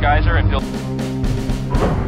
Geyser and build.